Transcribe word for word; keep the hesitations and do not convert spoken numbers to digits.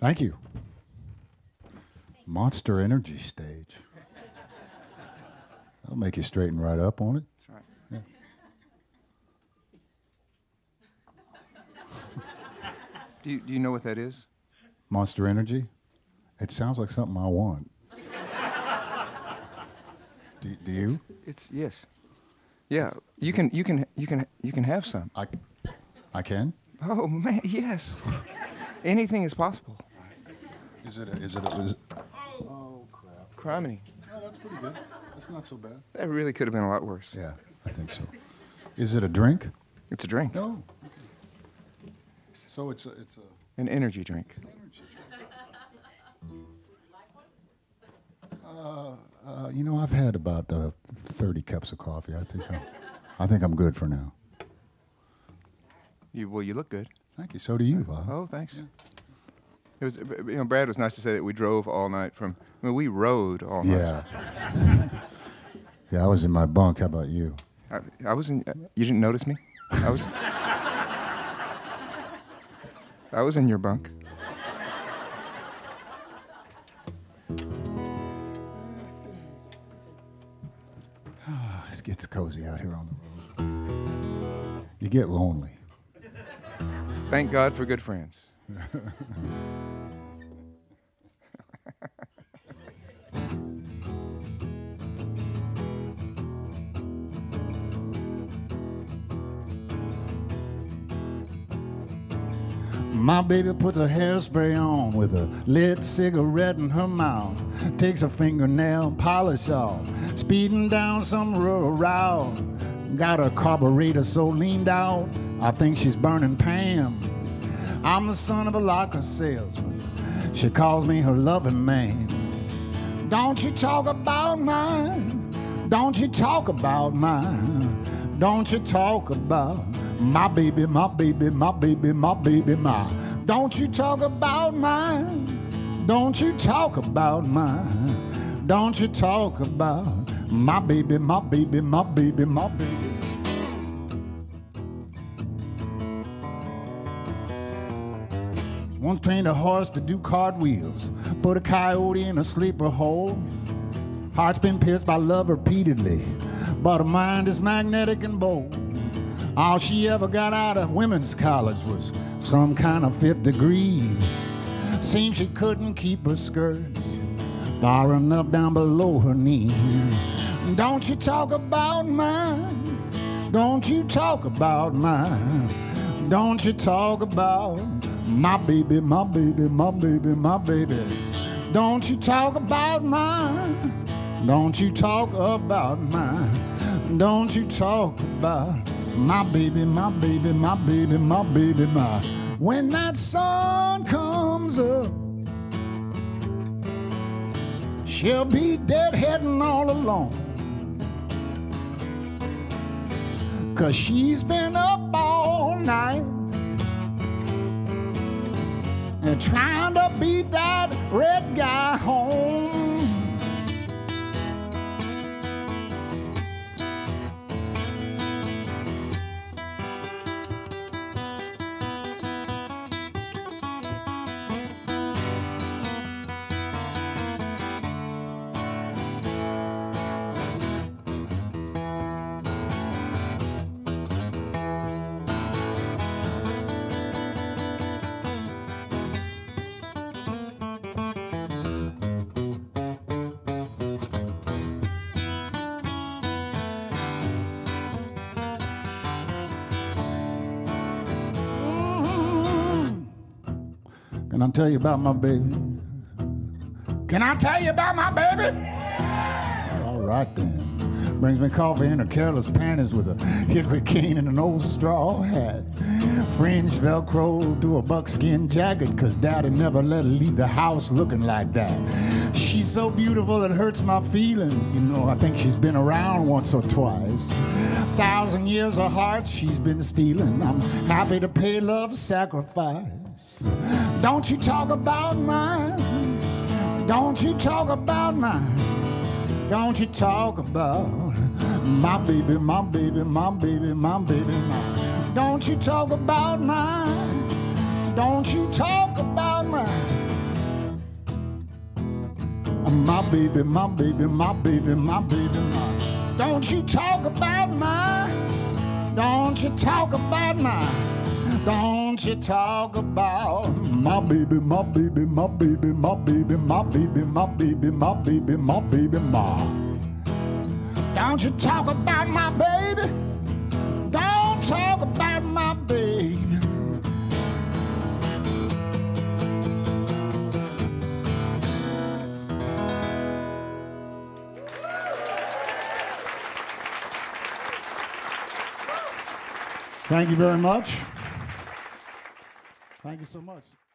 Thank you. Monster Energy stage. That'll make you straighten right up on it. That's right. Yeah. Do you, do you know what that is? Monster Energy? It sounds like something I want. do, do you? It's, it's yes. Yeah, it's, you can you can you can you can have some. I, I can? Oh man, yes. Anything is possible. Is it a, is it a, is it oh crap. Criminy. Oh, that's pretty good. That's not so bad. That really could have been a lot worse. Yeah, I think so. Is it a drink? It's a drink. Oh. Okay. So it's a, it's a an energy drink. It's an energy drink. Uh, uh, you know, I've had about uh, thirty cups of coffee. I think I'm, I think I'm good for now. You well, you look good. Thank you. So do you, Bob. Oh, thanks. Yeah. It was, you know, Brad was nice to say that we drove all night from. I mean, we rode all night. Yeah. Yeah, I was in my bunk. How about you? I, I was in. Uh, you didn't notice me. I was. I was in your bunk. Oh, it gets cozy out here on the road. You get lonely. Thank God for good friends. My baby puts her hairspray on with a lit cigarette in her mouth. Takes her fingernail polish off, speeding down some rural route. Got her carburetor so leaned out, I think she's burning Pam. I'm the son of a locker salesman. She calls me her loving man. Don't you talk about mine. Don't you talk about mine. Don't you talk about my baby, my baby, my baby, my baby, my. Don't you talk about mine. Don't you talk about mine. Don't you talk about my baby, my baby, my baby, my baby. Once trained a horse to do cartwheels, put a coyote in a sleeper hole. Heart's been pierced by love repeatedly, but her mind is magnetic and bold. All she ever got out of women's college was some kind of fifth degree. Seems she couldn't keep her skirts far enough down below her knees. Don't you talk about mine. Don't you talk about mine. Don't you talk about my baby, my baby, my baby, my baby. Don't you talk about mine. Don't you talk about mine. Don't you talk about my baby, my baby, my baby, my baby, my. When that sun comes up, she'll be deadheading all alone, 'cause she's been up all night and trying to beat that red guy home. Can I tell you about my baby? Can I tell you about my baby? Yeah. All right then. Brings me coffee in her careless panties with a hickory cane and an old straw hat. Fringe Velcro to a buckskin jacket, 'cause Daddy never let her leave the house looking like that. She's so beautiful it hurts my feelings. You know, I think she's been around once or twice. A thousand years of hearts she's been stealing. I'm happy to pay love sacrifice. Don't you talk about mine. Don't you talk about mine. Don't you talk about my baby, my baby, my baby, my baby, mine. Don't you talk about mine. Don't you talk about mine. my baby, my baby, my baby, my baby, my. Don't you talk about my, don't you talk about my, don't you talk about my baby, my baby, my baby, my baby, my baby, my baby, my baby, my baby, my. Don't you talk about my baby, don't talk about my baby. Thank you very much. Thank you so much.